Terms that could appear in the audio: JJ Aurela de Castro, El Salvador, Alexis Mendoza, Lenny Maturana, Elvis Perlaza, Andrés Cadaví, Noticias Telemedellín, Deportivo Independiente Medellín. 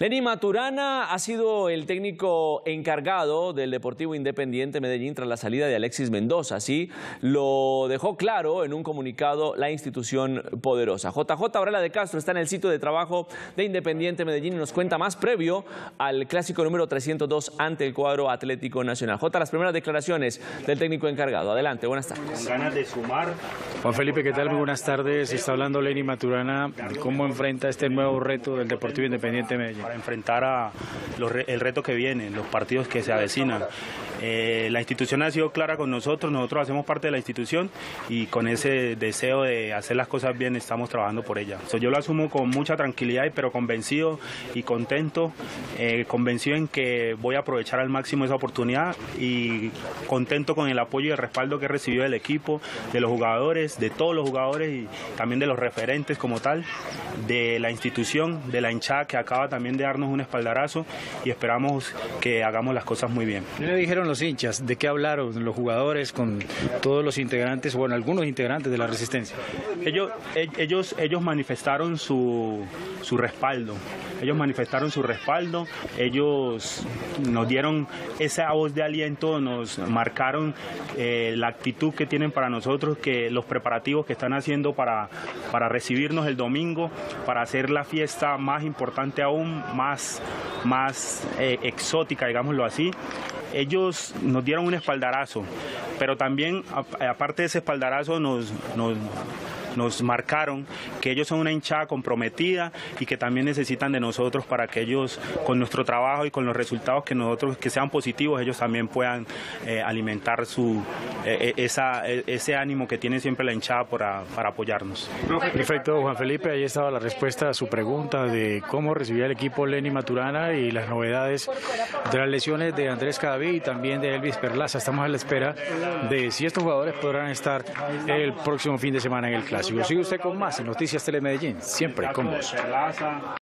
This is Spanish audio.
Lenny Maturana ha sido el técnico encargado del Deportivo Independiente Medellín tras la salida de Alexis Mendoza. Así lo dejó claro en un comunicado la institución poderosa. JJ Aurela de Castro está en el sitio de trabajo de Independiente Medellín y nos cuenta más previo al clásico número 302 ante el cuadro Atlético Nacional. J, las primeras declaraciones del técnico encargado. Adelante, buenas tardes. Ganas de sumar. Juan Felipe, ¿qué tal? Muy buenas tardes. Está hablando Lenny Maturana de cómo enfrenta este nuevo reto del Deportivo Independiente Medellín. Para enfrentar a el reto que viene, los partidos que se avecinan. La institución ha sido clara con nosotros, hacemos parte de la institución y con ese deseo de hacer las cosas bien estamos trabajando por ella. Yo lo asumo con mucha tranquilidad, pero convencido y contento, convencido en que voy a aprovechar al máximo esa oportunidad y contento con el apoyo y el respaldo que he recibido del equipo, de los jugadores, de todos los jugadores y también de los referentes como tal, de la institución, de la hinchada que acaba también de darnos un espaldarazo y esperamos que hagamos las cosas muy bien. ¿Qué le dijeron los hinchas? ¿De qué hablaron los jugadores con todos los integrantes, bueno, algunos integrantes de la Resistencia? Ellos manifestaron su respaldo. Ellos manifestaron su respaldo, ellos nos dieron esa voz de aliento, nos marcaron la actitud que tienen para nosotros, que los preparativos que están haciendo para recibirnos el domingo, para hacer la fiesta más importante aún, más exótica, digámoslo así. Ellos nos dieron un espaldarazo, pero también, aparte de ese espaldarazo, nos marcaron que ellos son una hinchada comprometida y que también necesitan de nosotros para que ellos, con nuestro trabajo y con los resultados que nosotros, que sean positivos, ellos también puedan alimentar ese ánimo que tiene siempre la hinchada para apoyarnos. Perfecto, Juan Felipe, ahí estaba la respuesta a su pregunta de cómo recibía el equipo Lenny Maturana y las novedades de las lesiones de Andrés Cadaví y también de Elvis Perlaza. Estamos a la espera de si estos jugadores podrán estar el próximo fin de semana en el clásico. Sigue usted con más en Noticias Telemedellín, siempre con vos.